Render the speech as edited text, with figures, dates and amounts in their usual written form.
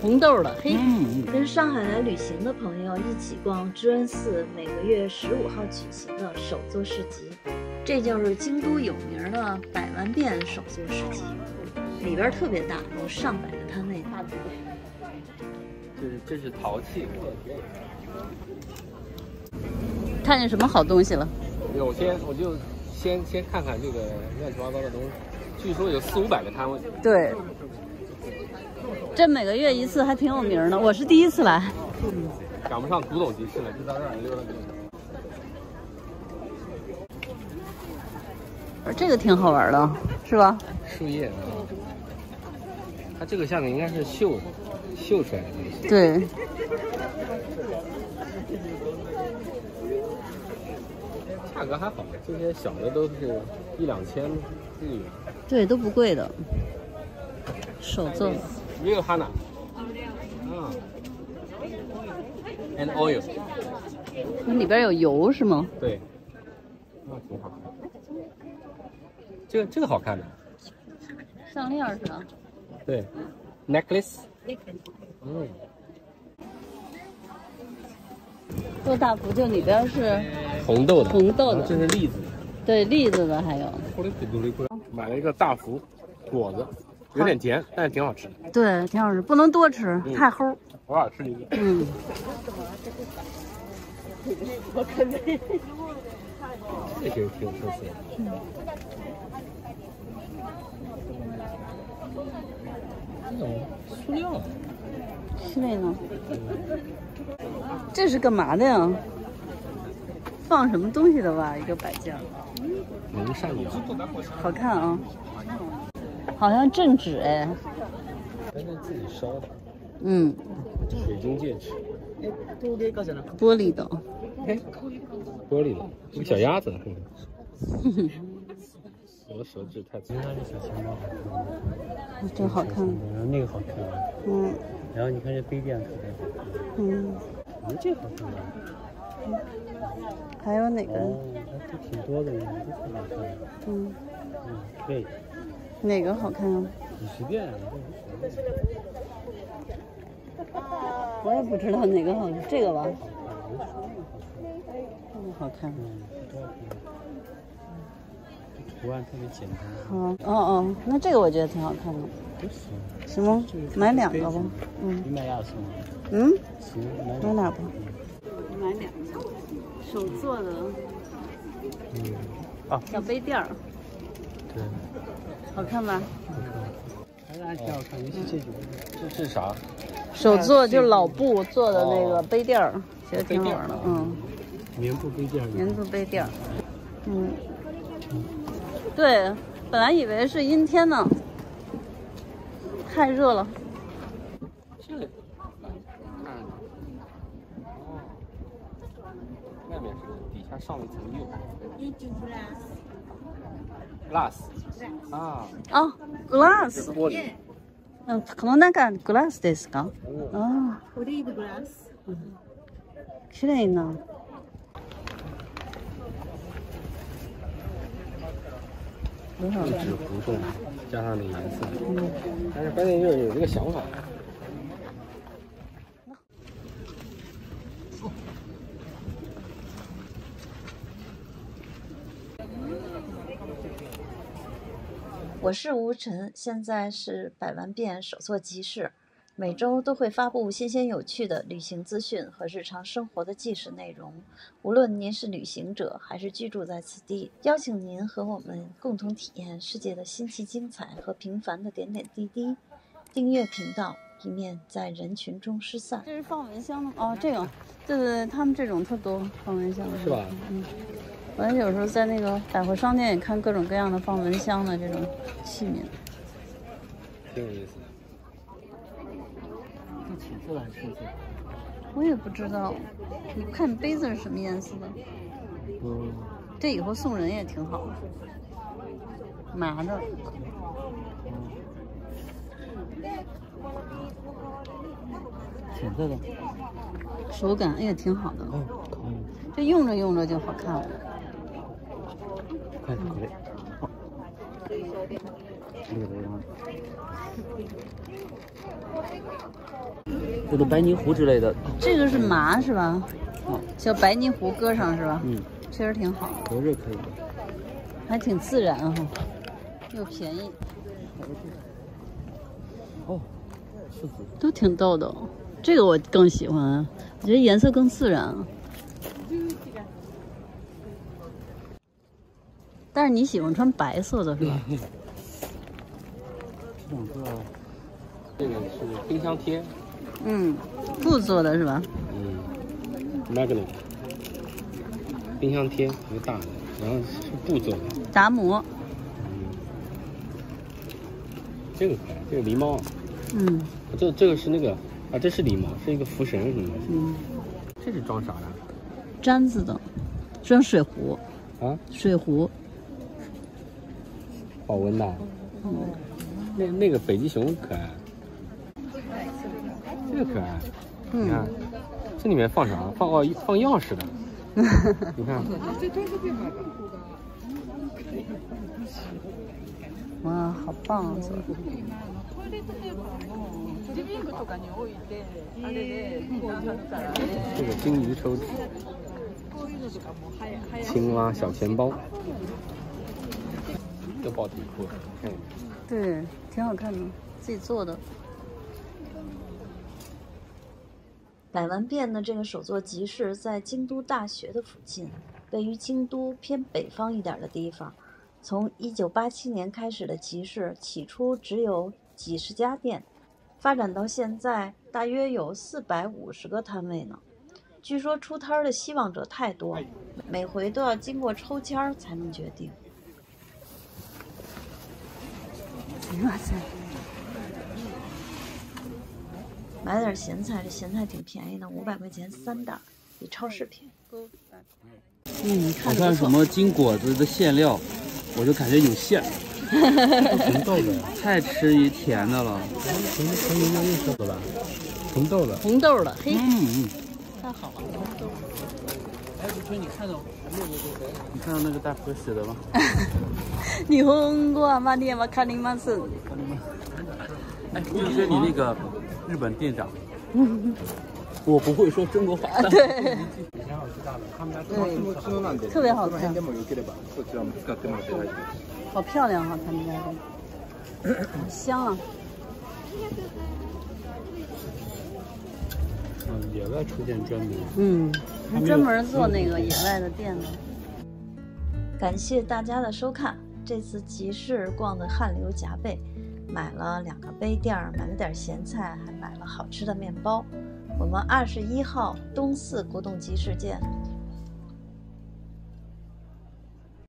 红豆的，嘿，跟上海来旅行的朋友一起逛知恩寺每个月15号举行的手作市集，这就是京都有名的百万遍手作市集，里边特别大，有上百个摊位。这是陶器，看见什么好东西了？我就先看看这个乱七八糟的东西，据说有400-500个摊位。对。 这每个月一次还挺有名的，我是第一次来，赶不上古董集市了，就到这儿溜达溜达。而这个挺好玩的，是吧？树叶啊，它这个下面应该是绣出来的东西。对。价格还好，这些小的都是1-2000日元。对，都不贵的，手做。 Real henna, and oil. 那里边有油是吗？对，那挺好看。这个好看的。项链是吧？对 ，necklace。嗯。多大福就里边是红豆的，这是栗子。对，栗子的还有。买了一个大福果子。 有点甜，但是挺好吃的。对，挺好吃，不能多吃，太齁。偶尔吃一个。嗯。这些挺有特色的。这种塑料。是那种。这是干嘛的呀？放什么东西的吧？一个摆件。能上油。好看啊。 好像镇纸哎，还能自己烧的。嗯，水晶戒指，玻璃的，玻璃的，这个小鸭子。我的手指太粗。这个好看。然后那个好看。嗯。然后你看这杯垫特别好看。嗯。你这好看吗？还有哪个？都挺多的，都挺好看的。嗯。嗯，对。 哪个好看啊？你随便啊。我也不知道哪个好看，这个吧。这个好看。图案特别简单。好，哦，那这个我觉得挺好看的。行吗？买两个吧。嗯。你买俩送我。嗯。行，买俩吧。买两个，手做的。嗯。啊。小杯垫儿。对。 好看吧？还是按挺好看，尤其这种，这是啥？手做就是老布做的那个杯垫儿，觉得挺好玩的。嗯，棉布杯垫儿。棉布杯垫儿。嗯。对，本来以为是阴天呢，太热了。这个，看，哦，外面是底下上了一层釉。你进不来。 glass 啊哦 glass 玻璃嗯この中 glass ですかあオリーブグラス綺麗な一直不动加上那颜色但是关键就是有这个想法我是吴晨，现在是百万遍手作集市，每周都会发布新鲜有趣的旅行资讯和日常生活的纪实内容。无论您是旅行者还是居住在此地，邀请您和我们共同体验世界的新奇、精彩和平凡的点点滴滴。订阅频道，以免在人群中失散。这是放蚊香的哦，这个，对对对，他们这种特多放蚊香的是吧？嗯。 我有时候在那个百货商店也看各种各样的放蚊香的这种器皿，挺有意思的。这浅色的还是深色？我也不知道，你看杯子是什么颜色的？嗯，这以后送人也挺好的，麻的。浅色的，手感哎也挺好的。嗯，这用着用着就好看了。 快点回来！好，这个地方。这个白泥糊之类的，这个是麻是吧？哦，叫白泥糊搁上是吧？嗯，确实挺好，活着可以的，还挺自然哈、哦，又便宜。哦，柿子都挺逗的、哦，这个我更喜欢，我觉得颜色更自然。但是你喜欢穿白色的是吧？这两个，这个是冰箱贴。 嗯，布做的是吧？嗯 ，magnet 冰箱贴一个大的，然后是布做的达摩。嗯，这个可爱，这个狸猫。嗯，这个是那个啊，这是狸猫，是一个福神什么的。嗯，这是装啥的？毡子的，装水壶。啊？水壶。保温的。嗯，那个北极熊可爱。 这个可爱，你看，这里面放啥？放钥匙的，你看，哇，好棒啊！做的。这个金鱼抽纸，青蛙小钱包，这包挺酷的，看一下。对，挺好看的，自己做的。 百玩变的这个手作集市在京都大学的附近，位于京都偏北方一点的地方。从1987年开始的集市，起初只有几十家店，发展到现在大约有450个摊位呢。据说出摊的希望者太多，每回都要经过抽签才能决定。哇塞！ 买点咸菜，这咸菜挺便宜的，500块钱3袋，比超市便宜。嗯，看着不错。我看什么金果子的馅料，我就感觉有馅。红豆的，太吃一甜的了。红豆的，红豆的，红豆的，嘿，嗯，太好了。哎，不是，你看到你看到那个大佛写的吗？日本語はまだわかりません。哎，就是你那个。 日本店长，我不会说中国话。对，特别好看。好漂亮啊，他们家的，好香啊！野外出店专门，还专门做那个野外的店呢。感谢大家的收看，这次集市逛得汗流浃背。 买了2个杯垫，买了点咸菜，还买了好吃的面包。我们21号东四古董集市见。